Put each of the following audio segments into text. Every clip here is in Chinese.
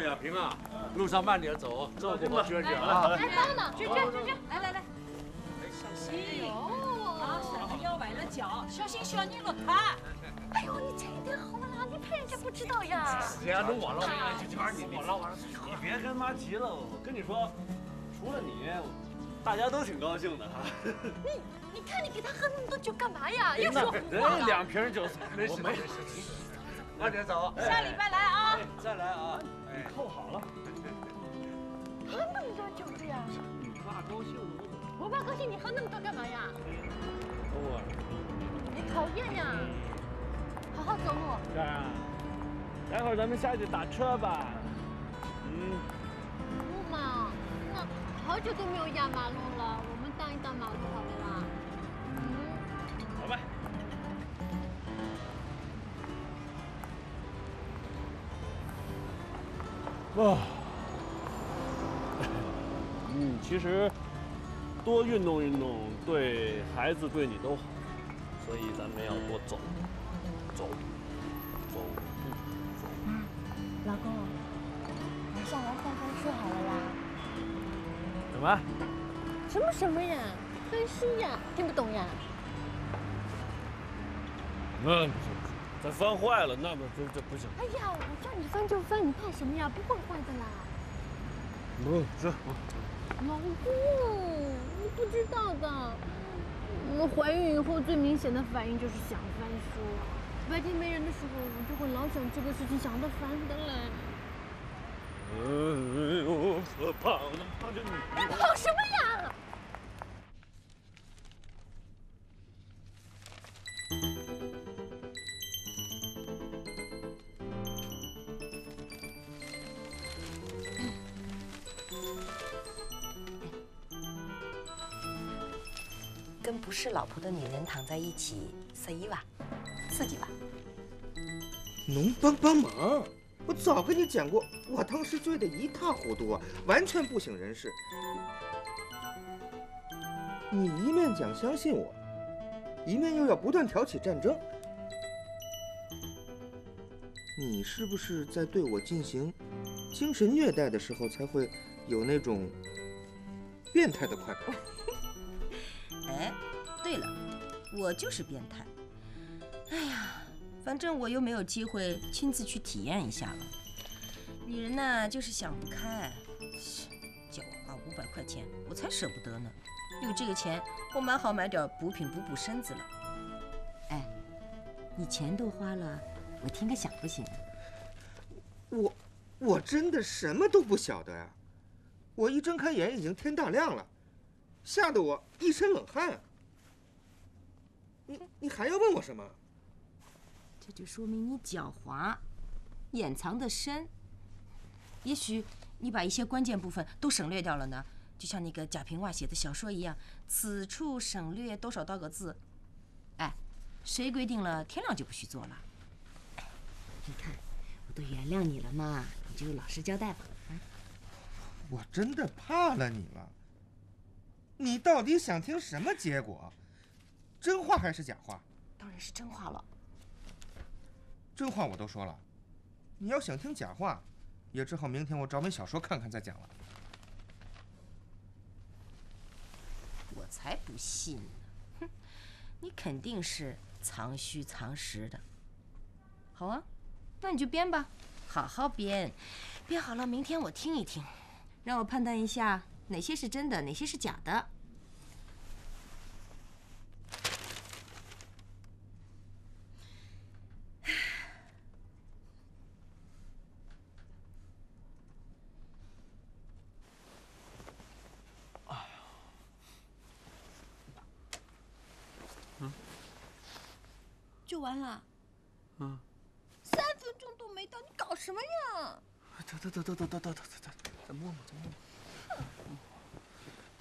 是亚萍啊，路上慢点走，照顾好娟姐啊！来，帮帮，娟娟，娟娟，来来来，小心！哎呦，啊，小心要崴了脚，小心小心落塌！哎呦，你这一点好啦，你怕人家不知道呀？人家都我了，你别跟妈急了，我跟你说，除了你，大家都挺高兴的哈。你看你给他喝那么多酒干嘛呀？又说胡话了。2瓶酒，没事没事。 慢点走，下礼拜来啊！再来啊！你扣好了。喝那么多酒的呀？你爸高兴，我爸高兴，你喝那么多干嘛呀？我，你讨厌呀！好好走路。这儿啊，待会儿咱们下去打车吧。嗯。不嘛，那好久都没有压马路了，我们当一当马路好了啦。嗯。好吧。 哇，其实多运动运动对孩子对你都好，所以咱们要多走，走，走，走。妈，老公，晚上来换番书好了啦。什么？什么呀？番书呀，听不懂呀？那不行。 咱翻坏了，那不这不行。哎呀，我叫你翻就翻，你怕什么呀？不会坏的啦。嗯，是。老公，你不知道的，我怀孕以后最明显的反应就是想翻书。白天没人的时候，我就会老想这个事情，想到烦的嘞。哎呦，可怕！我能怕着你？你跑什么呀？ 跟不是老婆的女人躺在一起，刺激吧？能帮忙？我早跟你讲过，我当时醉得一塌糊涂啊，完全不省人事。你一面讲相信我，一面又要不断挑起战争，你是不是在对我进行精神虐待的时候才会有那种变态的快感？ 哎，对了，我就是变态。哎呀，反正我又没有机会亲自去体验一下了。女人呐，就是想不开，叫我花500块钱，我才舍不得呢。有这个钱，我蛮好买点补品补补身子了。哎，你钱都花了，我听个响不行？我真的什么都不晓得呀、啊。我一睁开眼，已经天大亮了。 吓得我一身冷汗啊！你还要问我什么？这就说明你狡猾，掩藏得深。也许你把一些关键部分都省略掉了呢，就像那个贾平凹写的小说一样，此处省略多少多个字。哎，谁规定了天亮就不许做了？你看，我都原谅你了嘛，你就老实交代吧。啊，我真的怕了你了。 你到底想听什么结果？真话还是假话？当然是真话了。真话我都说了，你要想听假话，也只好明天我找本小说看看再讲了。我才不信呢！哼，你肯定是藏虚藏实的。好啊，那你就编吧，好好编，编好了明天我听一听，让我判断一下。 哪些是真的，哪些是假的？哎呀，嗯，就完了。嗯，3分钟都没到，你搞什么呀？等，再摸摸，再摸摸。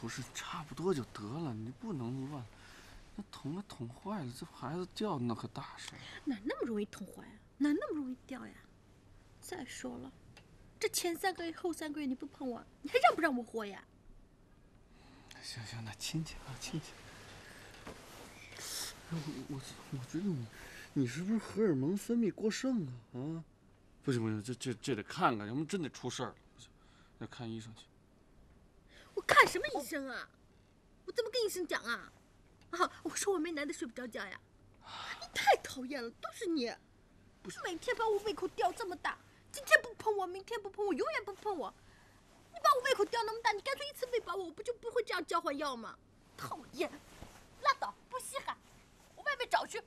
不是，差不多就得了，你不能乱。那捅了捅坏了，这孩子掉那可大事。哪那么容易捅坏啊？哪那么容易掉呀？再说了，这前3个月后3个月你不碰我，你还让不让我活呀？行，那亲戚啊亲戚。我觉得你是不是荷尔蒙分泌过剩啊？啊，不行不行，这得看看，要不真得出事儿了，得看医生去。我看什么医生啊？我怎么跟医生讲啊？啊，我说我没男的睡不着觉呀！你太讨厌了，都是你，不是每天把我胃口吊这么大，今天不碰我，明天不碰我，永远不碰我。你把我胃口吊那么大，你干脆一次喂饱我，我不就不会这样交换药吗？讨厌！拉倒，不稀罕，我外面找去。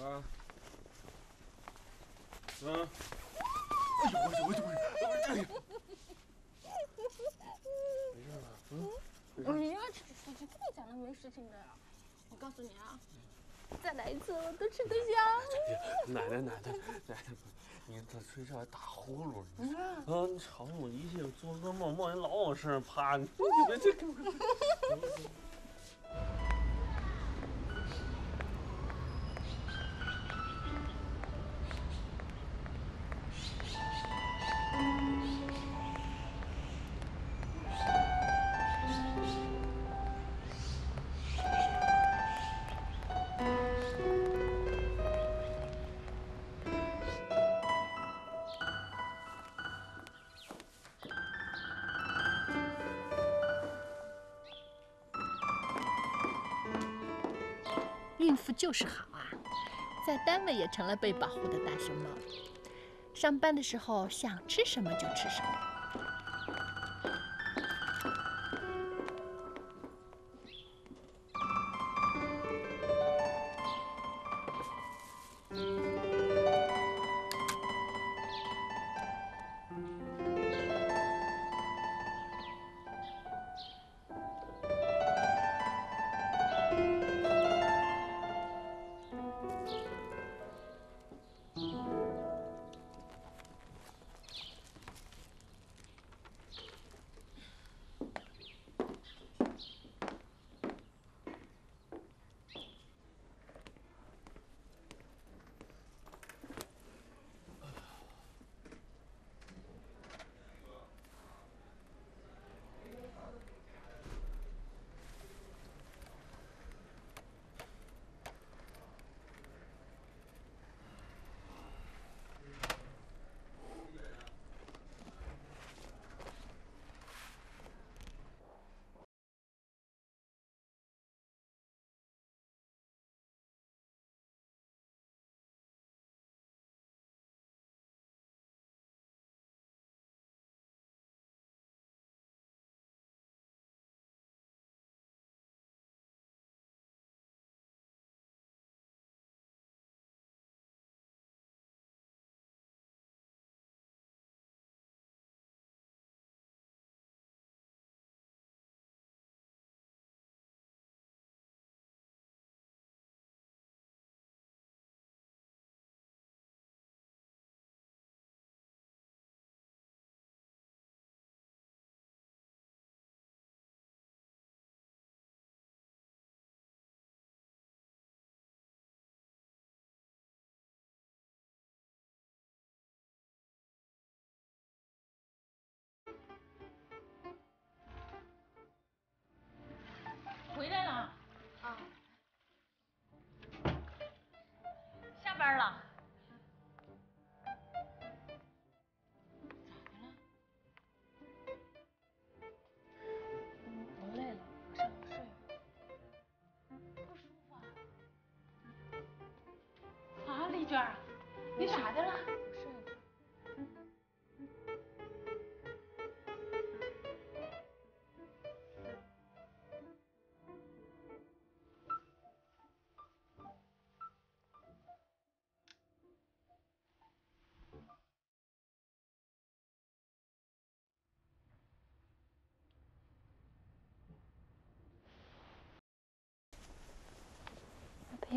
啊！啊！哎呦！没事吧？嗯。你呀，你这个讲的没事情的呀！我告诉你啊，再来一次我都吃得香。奶奶，你这吹哨还打呼噜呢？啊！你吵我一宿，做噩梦，梦见老往身上趴，你们这干嘛？ 孕妇就是好啊，在单位也成了被保护的大熊猫。上班的时候想吃什么就吃什么。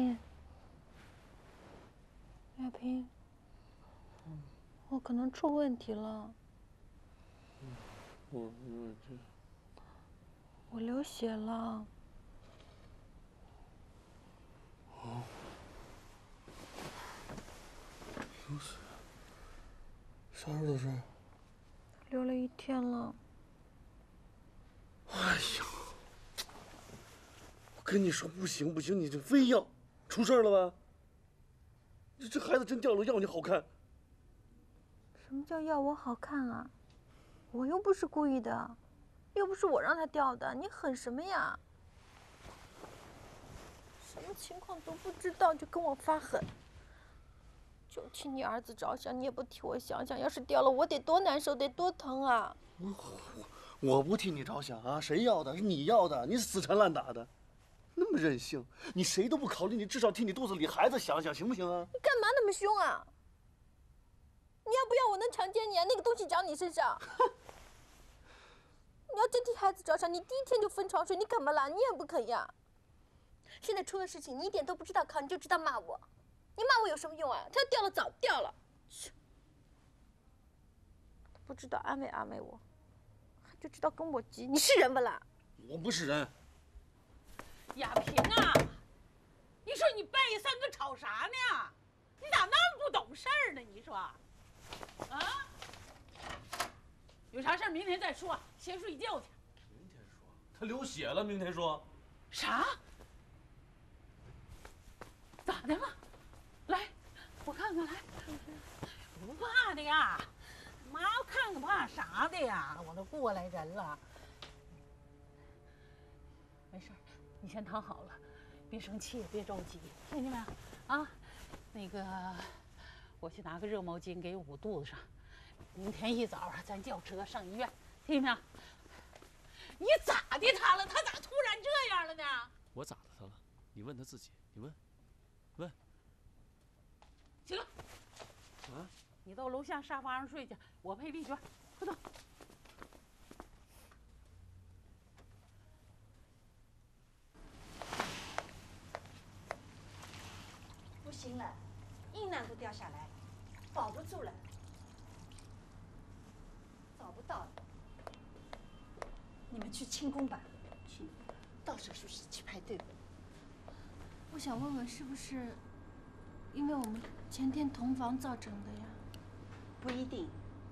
面，亚萍，我可能出问题了。我流血了。哦，流血，啥时候的事？流了一天了。哎呀！ 跟你说不行不行，你就非要，出事了吧？这孩子真掉了，要你好看。什么叫要我好看啊？我又不是故意的，又不是我让他掉的，你狠什么呀？什么情况都不知道就跟我发狠，就替你儿子着想，你也不替我想想，要是掉了我得多难受，得多疼啊！我不替你着想啊，谁要的？是你要的，你死缠烂打的。 那么任性，你谁都不考虑，你至少替你肚子里孩子想想，行不行啊？你干嘛那么凶啊？你要不要我能强奸你啊？那个东西长你身上。你要真替孩子着想，你第一天就分床睡，你怎么了？你也不肯呀。现在出了事情，你一点都不知道考，你就知道骂我。你骂我有什么用啊？他要掉了早掉了。不知道安慰安慰我，还就知道跟我急，你是人不啦？我不是人。 亚萍啊，你说你半夜三更吵啥呢？你咋那么不懂事儿呢？你说，啊？有啥事儿明天再说，先睡觉去。明天说，他流血了，明天说。啥？咋的了？来，我看看来。不怕的呀，妈，我看看怕啥的呀？我都过来人了，没事儿。 你先躺好了，别生气，别着急，听见没有？啊，那个，我去拿个热毛巾给捂肚子上，明天一早咱叫车上医院，听见没有？你咋的他了？他咋突然这样了呢？我咋的他了？你问他自己，你问，问。行了，啊，你到楼下沙发上睡去，我陪丽娟，快走。 行了，硬囊都掉下来，保不住了，找不到了。你们去清宫吧，去到手术室去排队。我想问问，是不是因为我们前天同房造成的呀？不一定，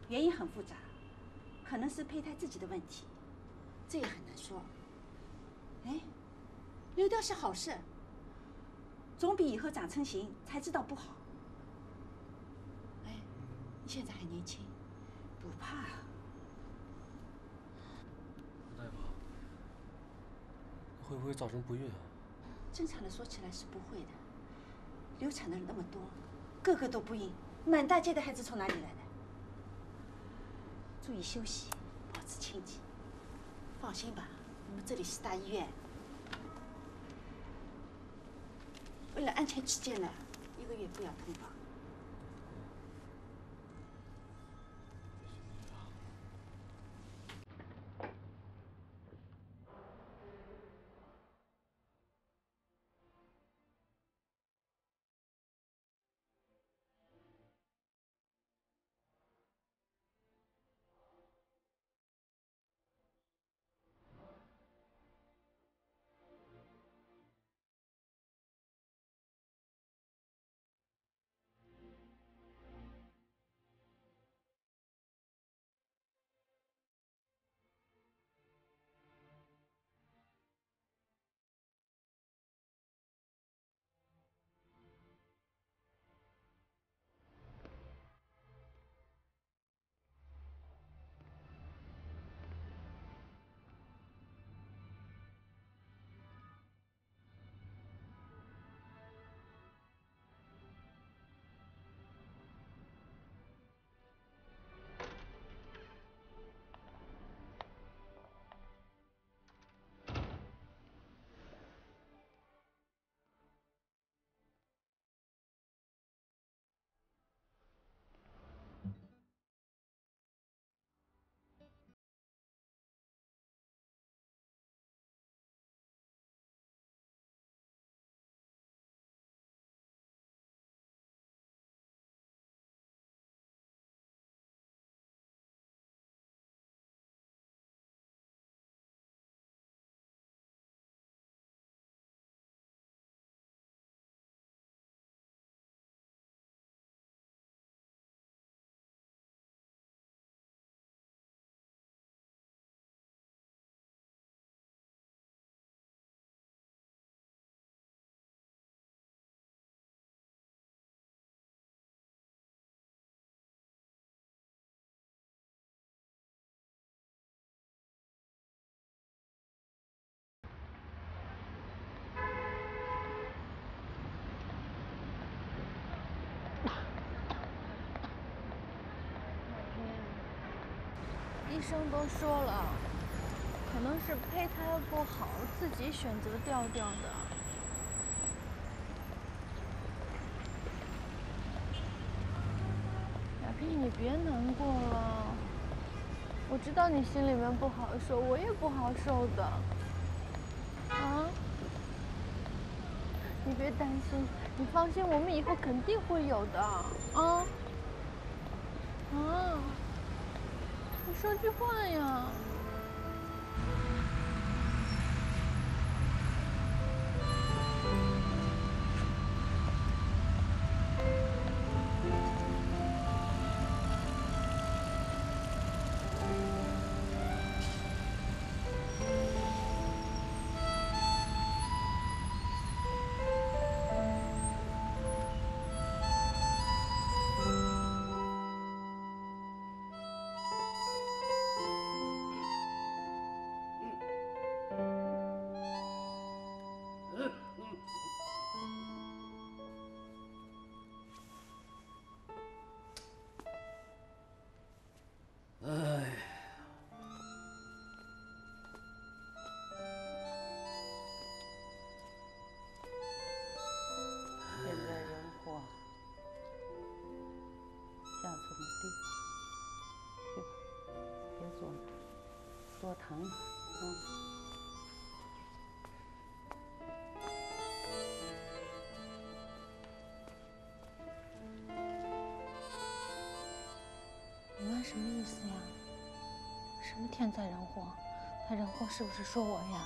原因很复杂，可能是胚胎自己的问题，这也很难说。哎，流掉是好事。 总比以后长成型才知道不好。哎，你现在还年轻，不怕。大夫，会不会造成不孕啊？正常的说起来是不会的。流产的人那么多，个个都不孕，满大街的孩子从哪里来的？注意休息，保持清静。放心吧，我们这里是大医院。 为了安全起见呢，1个月不要同房。医生都说了，可能是胚胎不好，自己选择掉掉的。 你别难过了，我知道你心里面不好受，我也不好受的，啊！你别担心，你放心，我们以后肯定会有的，啊！啊！你说句话呀！ 多疼，嗯。你妈什么意思呀？什么天灾人祸？她人祸是不是说我呀？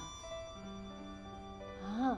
啊？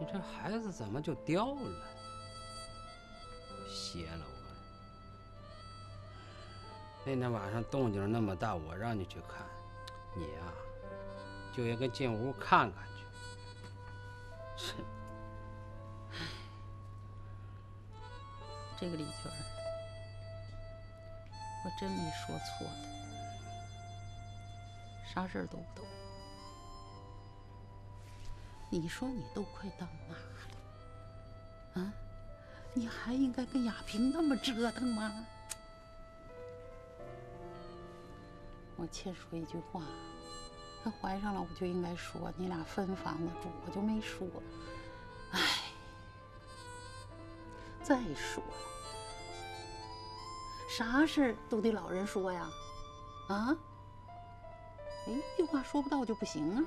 你这孩子怎么就掉了？邪了我！那天晚上动静那么大，我让你去看，你呀、就应该进屋看看去。是，这个李娟，我真没说错的，啥事儿都不懂。 你说你都快当妈了，啊，你还应该跟亚萍那么折腾吗？我欠说一句话，她怀上了我就应该说，你俩分房子住，我就没说。哎，再说了，啥事都得老人说呀，啊？哎，一句话说不到就不行啊。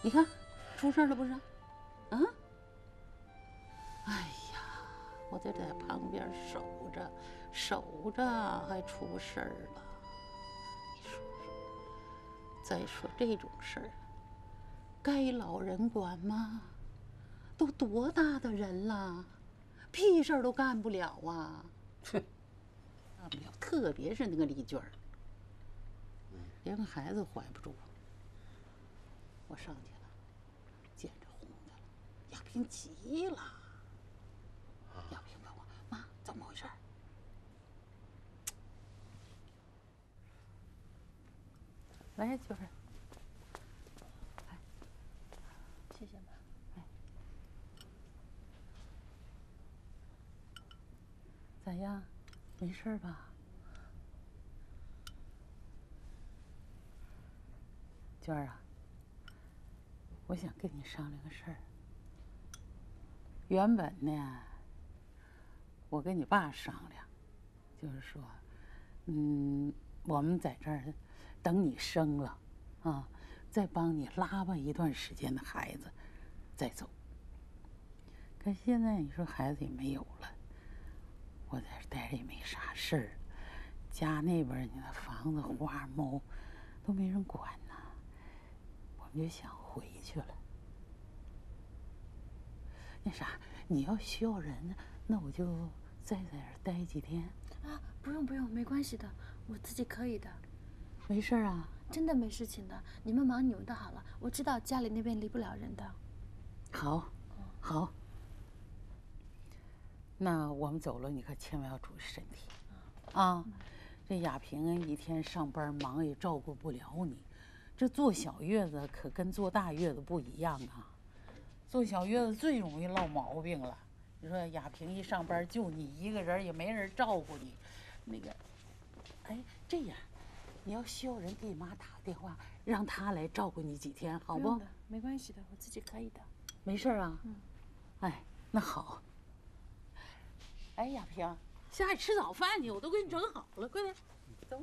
你看，出事了不是？啊！哎呀，我得在旁边守着，守着还出事儿了。你说说，再说这种事儿，该老人管吗？都多大的人了，屁事儿都干不了啊！哼，干不了，特别是那个李娟儿，连个孩子怀不住。 我上去了，见着红的了，亚萍急了。亚萍问我妈怎么回事儿，来呀，娟儿，来，谢谢妈。哎，咋样？没事儿吧？娟儿啊。 我想跟你商量个事儿。原本呢，我跟你爸商量，就是说，我们在这儿等你生了，啊，再帮你拉吧一段时间的孩子，再走。可现在你说孩子也没有了，我在这待着也没啥事儿，家那边你那房子、花、猫都没人管呢，我们就想。 回去了，那啥，你要需要人，那我就再在这儿待几天。啊，不用不用，没关系的，我自己可以的。没事啊？真的没事情的，你们忙你们的好了，我知道家里那边离不了人的。好，好。那我们走了，你可千万要注意身体，啊。这亚萍一天上班忙，也照顾不了你。 这坐小月子可跟坐大月子不一样啊！坐小月子最容易落毛病了。你说亚萍一上班就你一个人，也没人照顾你。那个，哎，这样，你要需要人给你妈打个电话，让她来照顾你几天，好不？没关系的，我自己可以的。没事啊。嗯。哎，那好。哎，亚萍，下去吃早饭去，我都给你整好了，快点，走。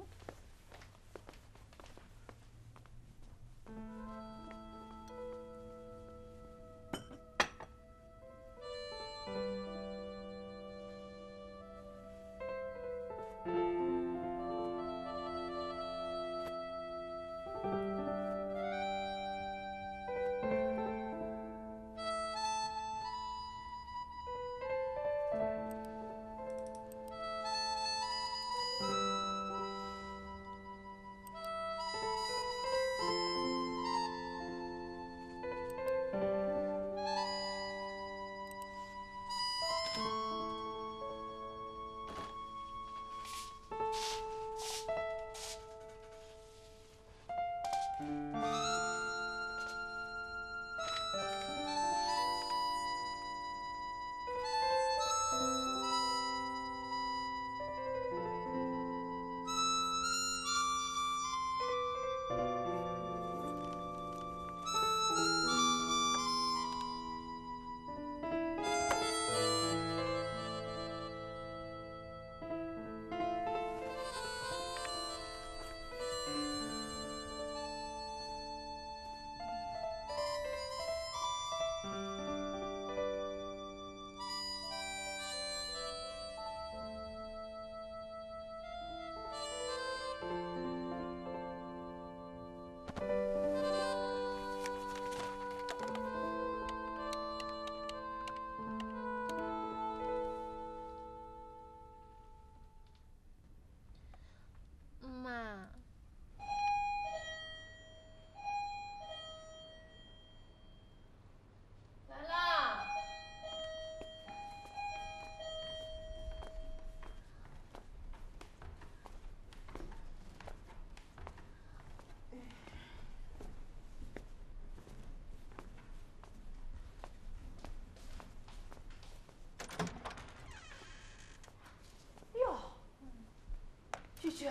菊菊，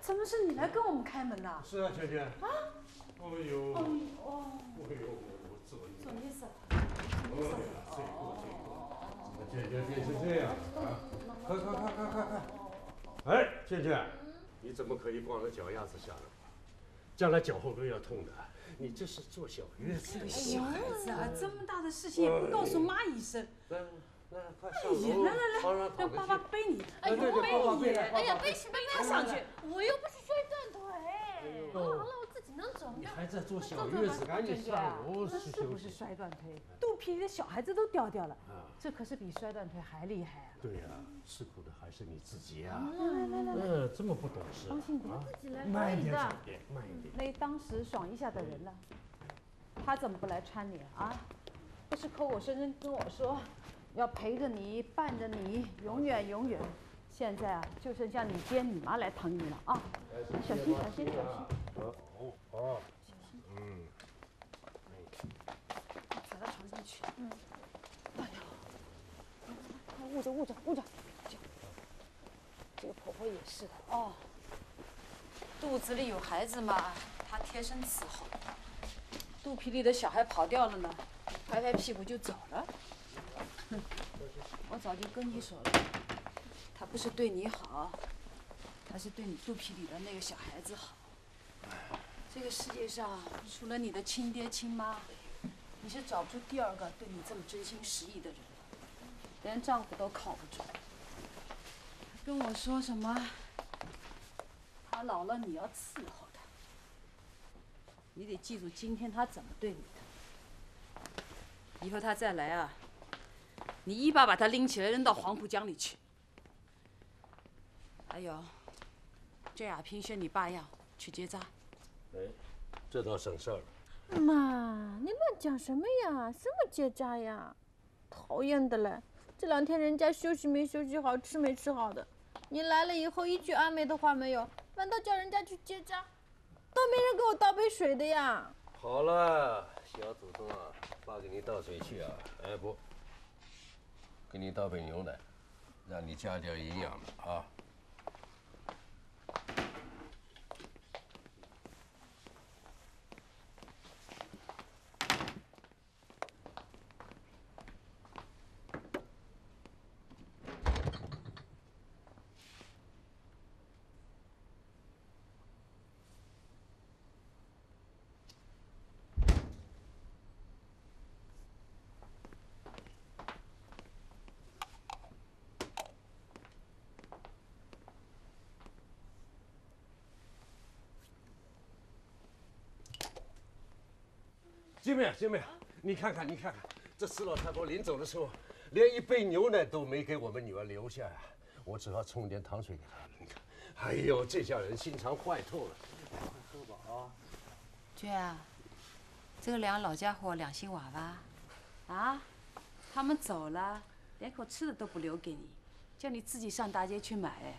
怎么是你来跟我们开门的？是啊，萱萱。啊！哎呦！哎呦！哎呦！我怎么意思？怎么萱萱变成这样啊？快快快快快快！哎，萱萱，你怎么可以光着脚丫子下来？将来脚后跟要痛的。你这是坐小月子。小孩子啊，这么大的事情也不告诉妈一声。 快上楼！来，让爸爸背你。哎呦，背你！哎呀，背什么背上去？我又不是摔断腿。好了，我自己能走。你还在坐小月子，赶紧上楼。这是不是摔断腿？肚皮里的小孩子都掉掉了。这可是比摔断腿还厉害啊！对呀，吃苦的还是你自己呀。来，这么不懂事。放心，我自己来。慢一点，慢一点，慢一点。那当时爽一下的人了，他怎么不来搀你啊？不是口口声声跟我说。 要陪着你，伴着你，永远永远。现在啊，就剩下你爹你妈来疼你了啊！小心，小心，小心！哦哦，小心。嗯。踩到床上去。嗯。哎呦，捂着捂着捂着。这个婆婆也是的哦。肚子里有孩子嘛，她贴身伺候。肚皮里的小孩跑掉了呢，拍拍屁股就走了。 我早就跟你说了，他不是对你好，他是对你肚皮里的那个小孩子好。这个世界上除了你的亲爹亲妈，你是找不出第二个对你这么真心实意的人了，连丈夫都靠不住。他跟我说什么？他老了你要伺候他，你得记住今天他怎么对你的，以后他再来啊。你一把把他拎起来扔到黄浦江里去。还有，这亚萍宣你爸要去结扎。哎，这倒省事儿了。妈，你乱讲什么呀？什么结扎呀？讨厌的嘞！这两天人家休息没休息好，吃没吃好的。你来了以后一句安慰的话没有，反倒叫人家去结扎，都没人给我倒杯水的呀。好了，小祖宗啊，爸给你倒水去啊！哎不。 给你倒杯牛奶，让你加点营养的啊。金妹，金妹，你看看，你看看，这石老太婆临走的时候，连一杯牛奶都没给我们女儿留下呀！我只好冲点糖水给她了。你看，哎呦，这家人心肠坏透了。快喝吧啊！娟啊，这两老家伙良心娃娃，啊，他们走了，连口吃的都不留给你，叫你自己上大街去买。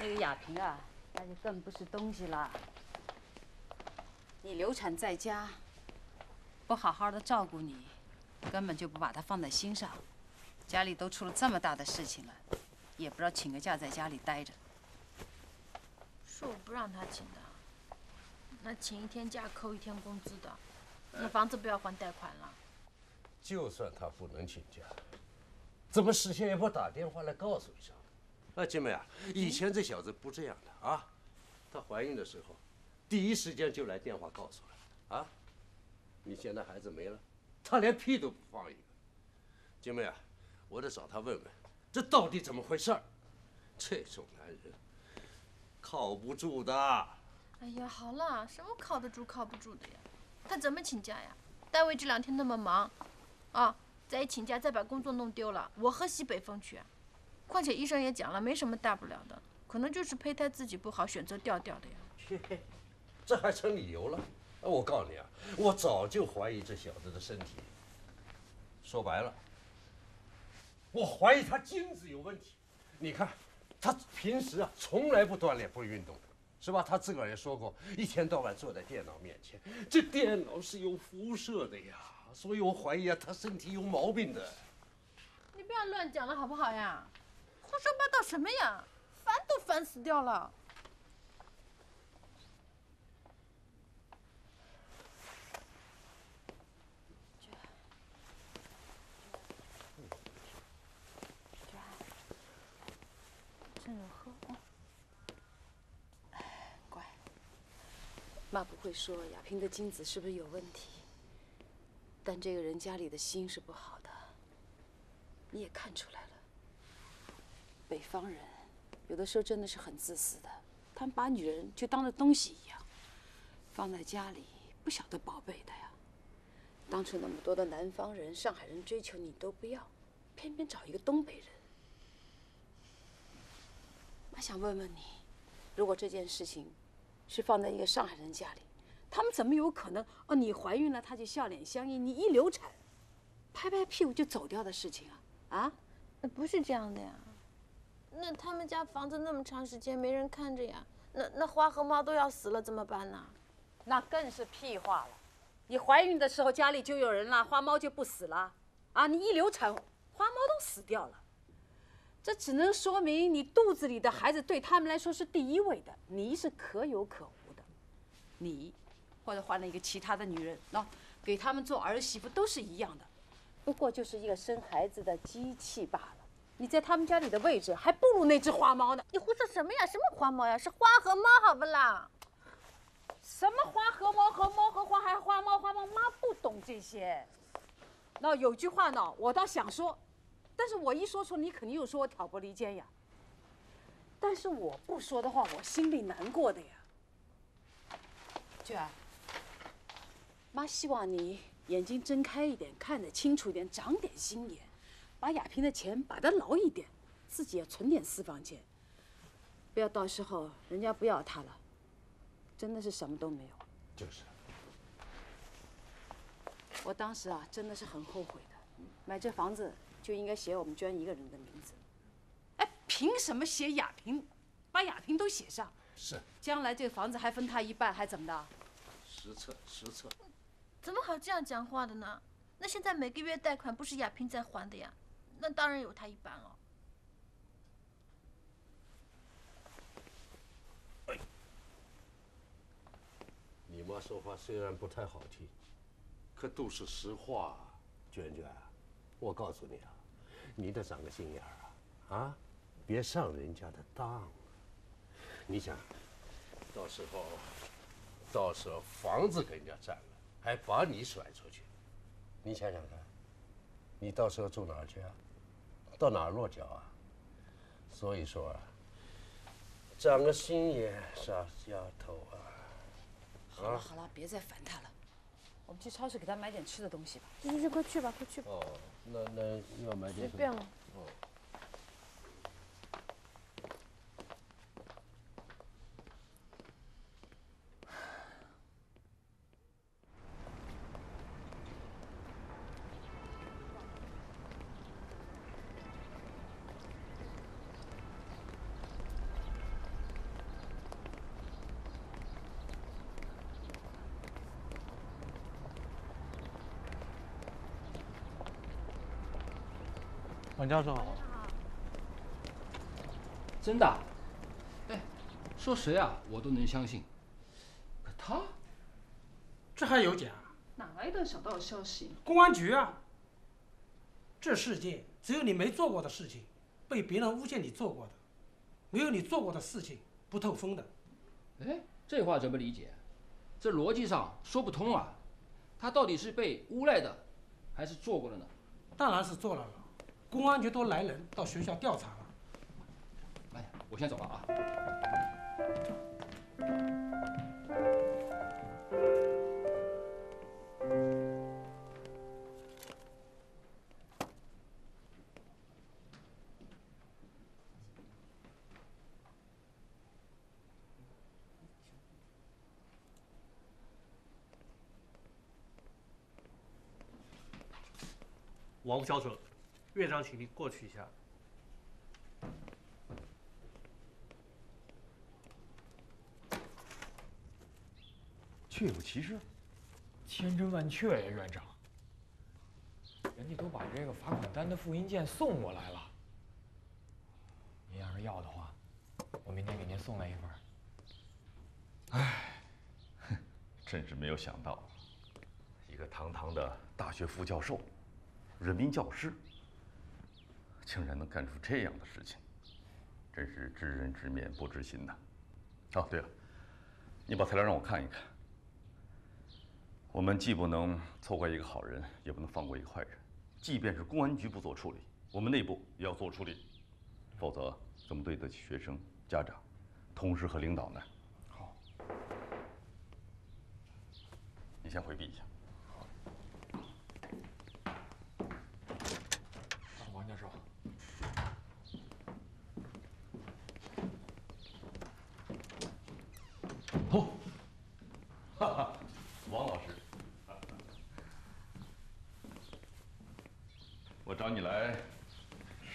那个亚萍啊，那就更不是东西了。你流产在家。 不好好的照顾你，根本就不把他放在心上。家里都出了这么大的事情了，也不知道请个假在家里待着。是我不让他请的，那请一天假扣一天工资的，那房子不要还贷款了。就算他不能请假，怎么事先也不打电话来告诉一声？哎，金妹啊，以前这小子不这样的啊，她怀孕的时候，第一时间就来电话告诉了啊。 你现在孩子没了，他连屁都不放一个。金妹啊，我得找他问问，这到底怎么回事儿？这种男人靠不住的。哎呀，好了，什么靠得住靠不住的呀？他怎么请假呀？单位这两天那么忙，啊，再一请假再把工作弄丢了，我喝西北风去啊！况且医生也讲了，没什么大不了的，可能就是胚胎自己不好，选择调教的呀。嘿嘿，这还成理由了？ 我告诉你啊，我早就怀疑这小子的身体。说白了，我怀疑他精子有问题。你看，他平时啊从来不锻炼、不运动的，是吧？他自个儿也说过，一天到晚坐在电脑面前，这电脑是有辐射的呀。所以我怀疑啊，他身体有毛病的。你不要乱讲了好不好呀？胡说八道什么呀？烦都烦死掉了。 趁热喝啊！乖，妈不会说亚萍的精子是不是有问题，但这个人家里的心是不好的，你也看出来了。北方人有的时候真的是很自私的，他们把女人就当了东西一样，放在家里不晓得宝贝的呀。当初那么多的南方人、上海人追求你都不要，偏偏找一个东北人。 我想问问你，如果这件事情是放在一个上海人家里，他们怎么有可能哦？你怀孕了，他就笑脸相迎；你一流产，拍拍屁股就走掉的事情啊啊！不是这样的呀。那他们家房子那么长时间没人看着呀，那花和猫都要死了怎么办呢？那更是屁话了。你怀孕的时候家里就有人了，花猫就不死了啊！你一流产，花猫都死掉了。 这只能说明你肚子里的孩子对他们来说是第一位的，你是可有可无的，你或者换了一个其他的女人，喏，给他们做儿媳妇都是一样的，不过就是一个生孩子的机器罢了。你在他们家里的位置还不如那只花猫呢。你胡说什么呀？什么花猫呀？是花和猫，好不啦？什么花和猫和猫和花还花猫花猫？妈不懂这些。那有句话呢，我倒想说。 但是我一说出，你肯定又说我挑拨离间呀。但是我不说的话，我心里难过的呀。娟儿，妈希望你眼睛睁开一点，看得清楚一点，长点心眼，把雅萍的钱把得牢一点，自己也存点私房钱，不要到时候人家不要他了，真的是什么都没有。就是。我当时啊，真的是很后悔的，买这房子就应该写我们娟一个人的名字。哎，凭什么写雅萍？把雅萍都写上。是。将来这个房子还分他一半，还怎么的？实测，实测。 怎么好这样讲话的呢？那现在每个月贷款不是雅萍在还的呀，那当然有她一半哦。哎，你妈说话虽然不太好听，可都是实话啊。娟娟，我告诉你啊，你得长个心眼儿啊，啊，别上人家的当啊。你想，到时候房子给人家占了。 还把你甩出去，你想想看，你到时候住哪儿去啊？到哪儿落脚啊？所以说啊，长个心眼，傻丫头啊！好了好了，别再烦她了，我们去超市给她买点吃的东西吧。去，快去吧，快去吧。哦，那要买点什么？随便了。哦。管教授好，真的？哎，说谁啊，我都能相信。可他，这还有假？哪来的小道消息？公安局啊！这世界只有你没做过的事情，被别人诬陷你做过的；没有你做过的事情，不透风的。哎，这话怎么理解？这逻辑上说不通啊！他到底是被诬赖的，还是做过的呢？当然是做了。 公安局都来人到学校调查了。哎，我先走了啊。王副校长。 院长，请您过去一下。确有其事，千真万确呀，院长。人家都把这个罚款单的复印件送过来了。您要是要的话，我明天给您送来一份。哎，真是没有想到，一个堂堂的大学副教授，人民教师。 竟然能干出这样的事情，真是知人知面不知心呐！哦，对了，你把材料让我看一看。我们既不能错怪一个好人，也不能放过一个坏人。即便是公安局不做处理，我们内部也要做处理，否则怎么对得起学生、家长、同事和领导呢？好，你先回避一下。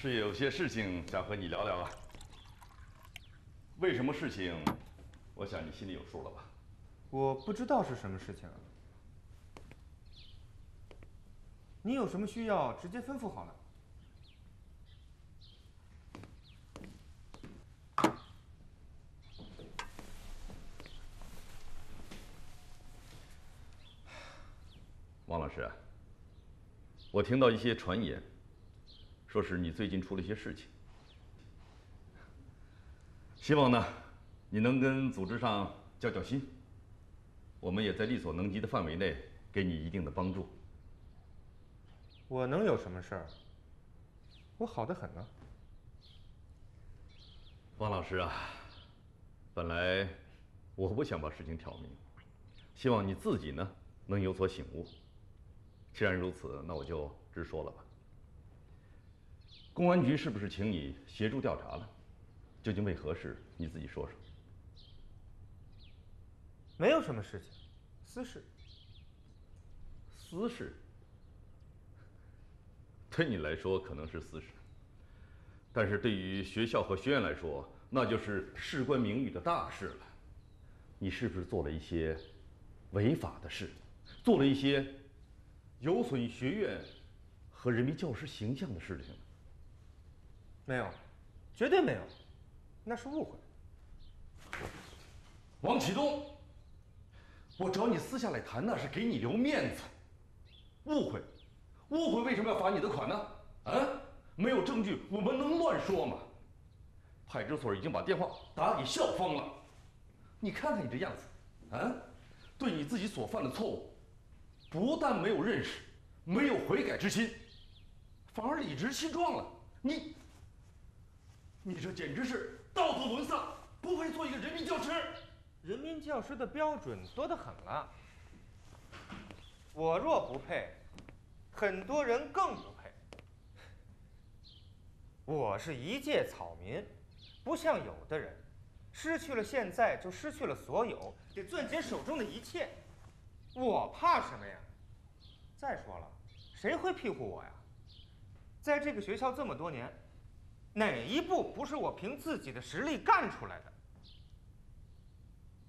是有些事情想和你聊聊啊。为什么事情？我想你心里有数了吧？我不知道是什么事情啊。你有什么需要，直接吩咐好了。王老师啊，我听到一些传言。 说是你最近出了一些事情，希望呢，你能跟组织上交交心。我们也在力所能及的范围内给你一定的帮助。我能有什么事儿？我好得很呢。汪老师啊，本来我不想把事情挑明，希望你自己呢能有所醒悟，既然如此，那我就直说了吧。公安局是不是请你协助调查了？究竟为何事？你自己说说。没有什么事情，私事。私事？对你来说可能是私事，但是对于学校和学院来说，那就是事关名誉的大事了。你是不是做了一些违法的事，做了一些有损学院和人民教师形象的事情呢？没有，绝对没有，那是误会。王启东，我找你私下来谈，那是给你留面子。误会，误会，为什么要罚你的款呢？啊，没有证据，我们能乱说吗？派出所已经把电话打给校方了，你看看你这样子，啊，对你自己所犯的错误，不但没有认识，没有悔改之心，反而理直气壮了。你这简直是道德沦丧，不配做一个人民教师。人民教师的标准多得很了，我若不配，很多人更不配。我是一介草民，不像有的人，失去了现在就失去了所有，得攥紧手中的一切。我怕什么呀？再说了，谁会庇护我呀？在这个学校这么多年，哪一步不是我凭自己的实力干出来的？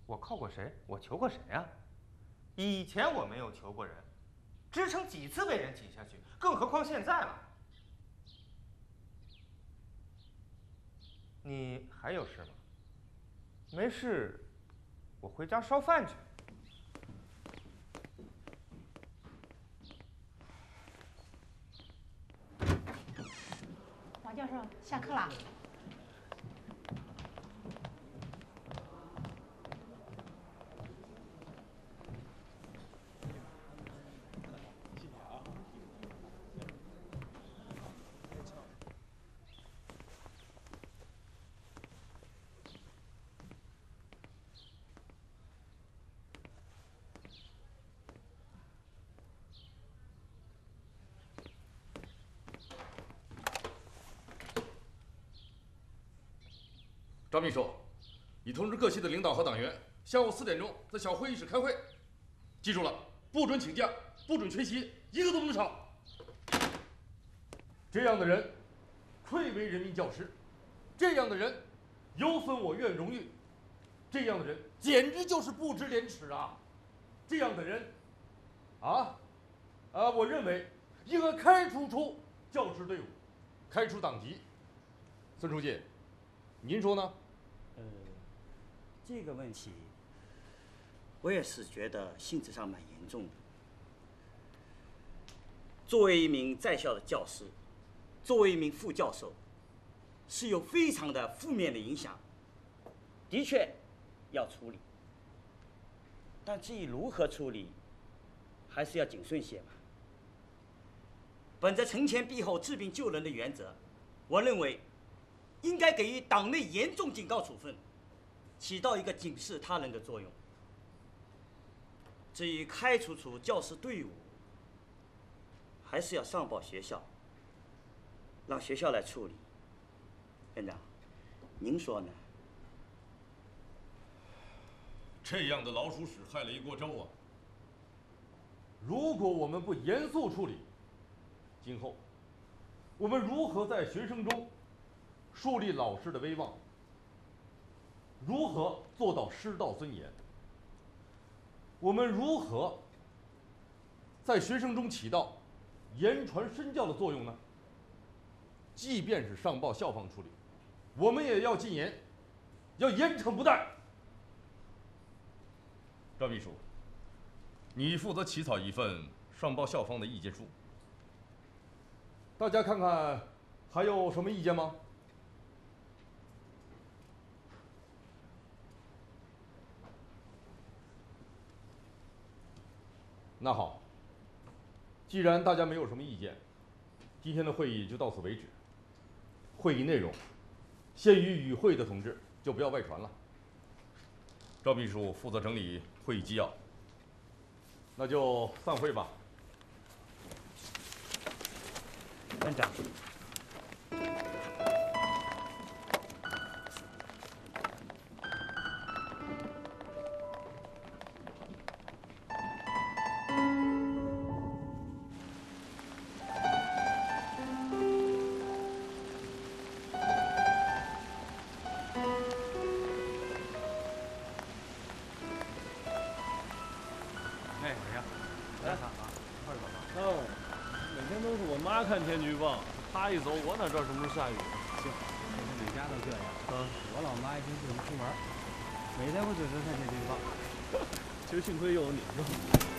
我靠过谁？我求过谁啊？以前我没有求过人，支撑几次被人挤下去，更何况现在了。你还有事吗？没事，我回家烧饭去。王教授，下课了。张秘书，你通知各系的领导和党员，下午4点钟在小会议室开会，记住了，不准请假，不准缺席，一个都不能少。这样的人，愧为人民教师；这样的人，有损我院荣誉；这样的人，简直就是不知廉耻啊！这样的人，我认为应该开除出教职队伍，开除党籍。孙书记，您说呢？这个问题，我也是觉得性质上蛮严重的。作为一名在校的教师，作为一名副教授，是有非常的负面的影响，的确要处理。但至于如何处理，还是要谨慎些吧。本着惩前毖后、治病救人的原则，我认为应该给予党内严重警告处分，起到一个警示他人的作用。至于开除出教师队伍，还是要上报学校，让学校来处理。院长，您说呢？这样的老鼠屎害了一锅粥啊！如果我们不严肃处理，今后我们如何在学生中树立老师的威望，如何做到师道尊严？我们如何在学生中起到言传身教的作用呢？即便是上报校方处理，我们也要禁言，要严惩不贷。赵秘书，你负责起草一份上报校方的意见书，大家看看还有什么意见吗？那好，既然大家没有什么意见，今天的会议就到此为止。会议内容限于与会的同志，就不要外传了。赵秘书负责整理会议纪要，那就散会吧。院长。 看天气预报，他一走，我哪知道什么时候下雨？行，每天每家都这样。嗯，我老妈一天不怎么出门，每天我准时看天气预报。其实幸亏有你。